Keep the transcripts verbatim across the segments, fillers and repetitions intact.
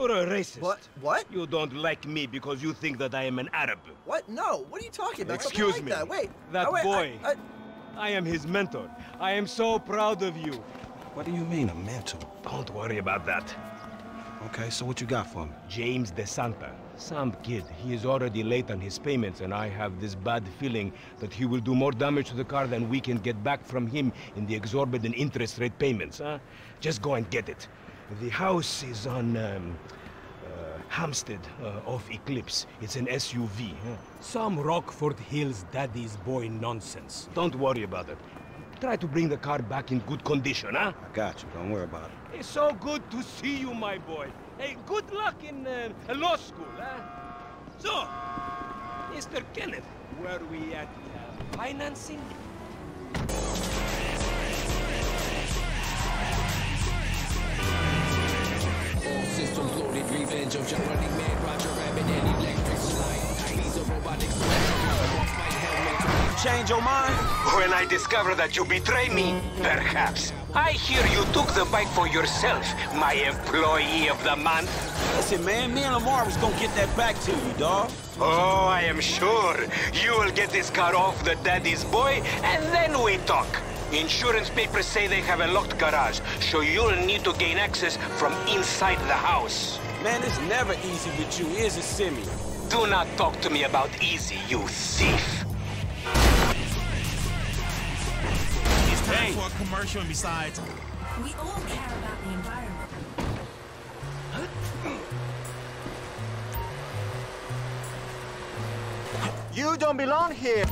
You're a racist. What? What? You don't like me because you think that I am an Arab. What? No. What are you talking about? Excuse like me. That. Wait. That oh, wait, boy. I, I... I am his mentor. I am so proud of you. What do you mean, a mentor? Don't worry about that. Okay, so what you got for me? James De Santa. Some kid. He is already late on his payments, and I have this bad feeling that he will do more damage to the car than we can get back from him in the exorbitant interest rate payments, huh? Just go and get it. The house is on um, uh, Hampstead uh, off Eclipse. It's an S U V. Huh? Some Rockford Hills daddy's boy nonsense. Don't worry about it. Try to bring the car back in good condition, huh? I got you. Don't worry about it. It's so good to see you, my boy. Hey, good luck in uh, law school, huh? So, Mister Kenneth, where are we at? Uh, financing? All systems loaded, revenge of your running man, Roger Rabbit, and electric slide. He's a robotic slide. Change your mind? When I discover that you betray me, perhaps. I hear you took the bike for yourself, my employee of the month. Listen, man, me and Lamar was gonna get that back to you, dawg. Oh, I am sure. You will get this car off the daddy's boy, and then we talk. Insurance papers say they have a locked garage, so you'll need to gain access from inside the house. Man, it's never easy with you, is it, Simeon? Do not talk to me about easy, you thief. Hey. For a commercial, and besides, we all care about the environment. Huh? You don't belong here.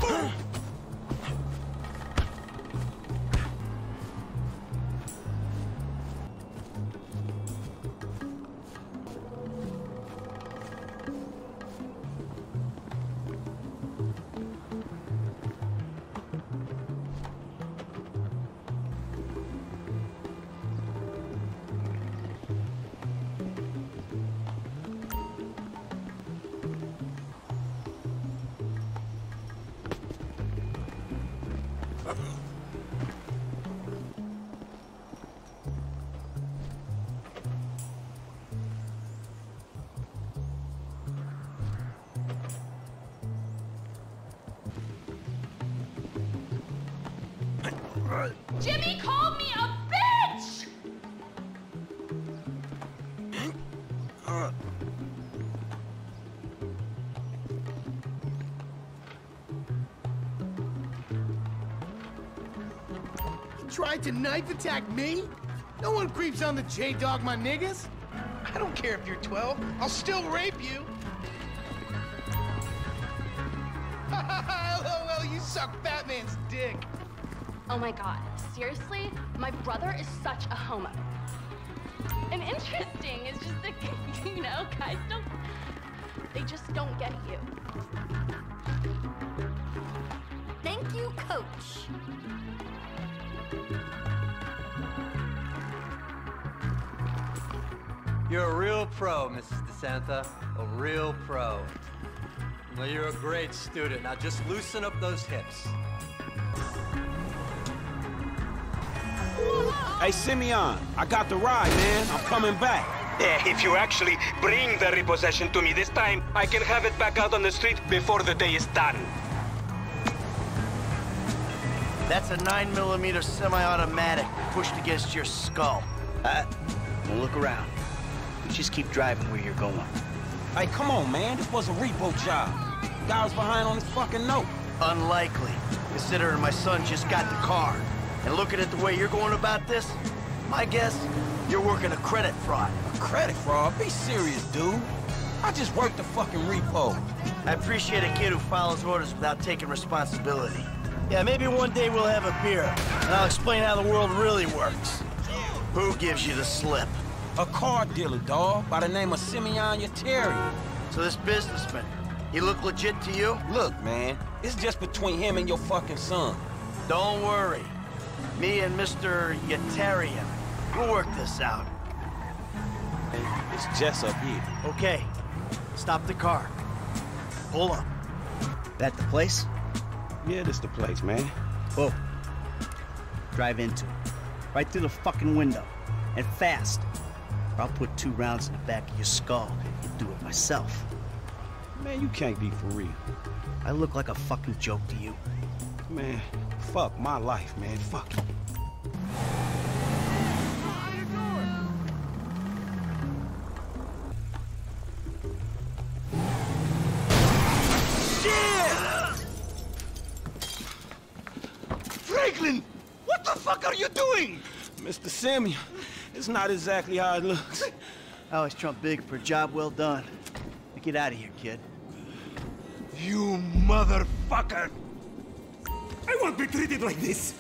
Jimmy called me a bitch! uh. He tried to knife attack me? No one creeps on the J-Dog, my niggas. I don't care if you're twelve. I'll still rape you. L O L, you suck Batman's dick. Oh my god, seriously? My brother is such a homo. And interesting, it's just that, you know, guys don't... They just don't get you. Thank you, coach. You're a real pro, Missus De Santa. A real pro. Well, you're a great student. Now just loosen up those hips. Hey, Simeon, I got the ride, man. I'm coming back. Yeah, if you actually bring the repossession to me this time, I can have it back out on the street before the day is done. That's a nine millimeter semi-automatic pushed against your skull. Uh, well, look around. You just keep driving where you're going. Hey, come on, man. This was a repo job. The guy was behind on his fucking note. Unlikely, considering my son just got the car. And looking at the way you're going about this, my guess, you're working a credit fraud. A credit fraud? Be serious, dude. I just worked the fucking repo. I appreciate a kid who follows orders without taking responsibility. Yeah, maybe one day we'll have a beer, and I'll explain how the world really works. Who gives you the slip? A car dealer, dawg, by the name of Simeon Yetarian. So this businessman, he look legit to you? Look, man, it's just between him and your fucking son. Don't worry. Me and Mister Yetarian, we'll work this out. Hey, it's Jess up here. Okay, stop the car. Pull up. That the place? Yeah, this the place, man. Whoa. Drive into it. Right through the fucking window. And fast. or I'll put two rounds in the back of your skull and do it myself. Man, you can't be for real. I look like a fucking joke to you. Man, fuck my life, man. Fuck you. Mister Samuel, it's not exactly how it looks. I always trump big for a job well done. Now get out of here, kid. You motherfucker! I won't be treated like this!